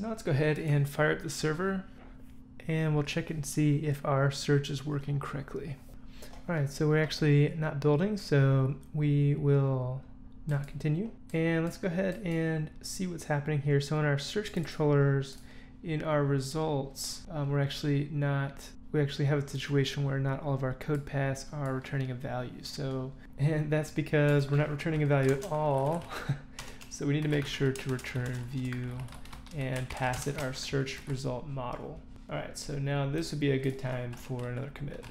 So now let's go ahead and fire up the server and we'll check it and see if our search is working correctly. All right, so we're actually not building, so we will not continue. And let's go ahead and see what's happening here. So in our search controllers, in our results, we actually have a situation where not all of our code paths are returning a value. So, and that's because we're not returning a value at all. So we need to make sure to return view and pass it our search result model. All right, so now this would be a good time for another commit.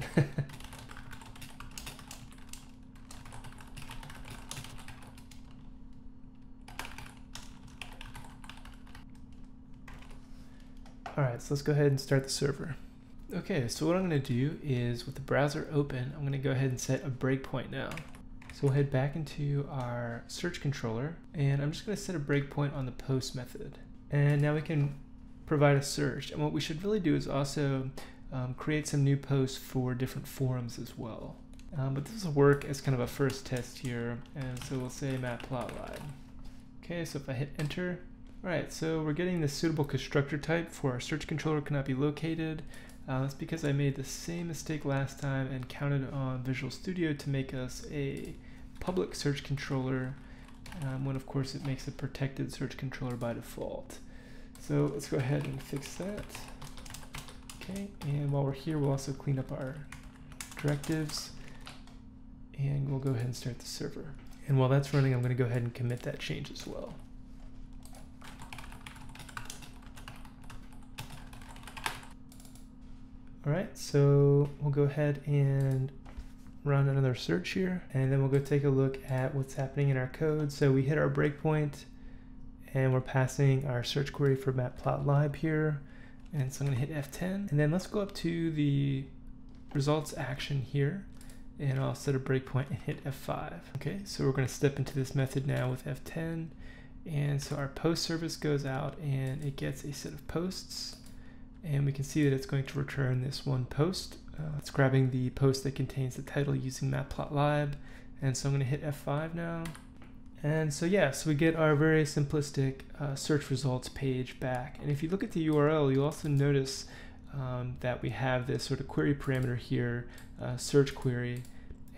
All right, so let's go ahead and start the server. Okay, so what I'm gonna do is with the browser open, I'm gonna go ahead and set a breakpoint now. So we'll head back into our search controller and I'm just gonna set a breakpoint on the post method. And now we can provide a search. And what we should really do is also create some new posts for different forums as well. But this will work as kind of a first test here. And so we'll say Matplotlib. Okay, so if I hit enter, all right, so we're getting the suitable constructor type for our search controller cannot be located. That's because I made the same mistake last time and counted on Visual Studio to make us a public search controller, when of course it makes a protected search controller by default. So let's go ahead and fix that. Okay, and while we're here, we'll also clean up our directives and we'll go ahead and start the server. And while that's running, I'm gonna go ahead and commit that change as well. All right, so we'll go ahead and run another search here, and then we'll go take a look at what's happening in our code. So we hit our breakpoint, and we're passing our search query for Matplotlib here. And so I'm gonna hit F10, and then let's go up to the results action here, and I'll set a breakpoint and hit F5. Okay, so we're gonna step into this method now with F10, and so our post service goes out, and it gets a set of posts. And we can see that it's going to return this one post. It's grabbing the post that contains the title using Matplotlib. And so I'm going to hit F5 now. And so yeah, so we get our very simplistic search results page back. And if you look at the URL, you'll also notice that we have this sort of query parameter here, search query,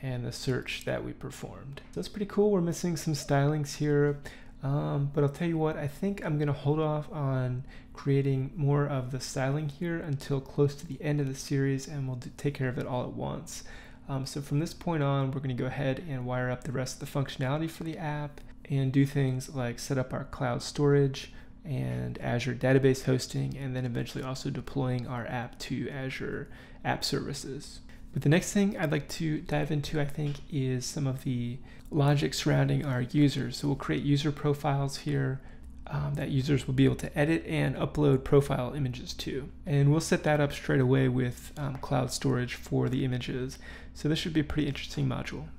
and the search that we performed. So that's pretty cool. We're missing some stylings here. But I'll tell you what, I think I'm going to hold off on creating more of the styling here until close to the end of the series, and we'll take care of it all at once. So from this point on, we're going to go ahead and wire up the rest of the functionality for the app and do things like set up our cloud storage and Azure database hosting, and then eventually also deploying our app to Azure app services. But the next thing I'd like to dive into, I think, is some of the logic surrounding our users. So we'll create user profiles here that users will be able to edit and upload profile images to. And we'll set that up straight away with cloud storage for the images. So this should be a pretty interesting module.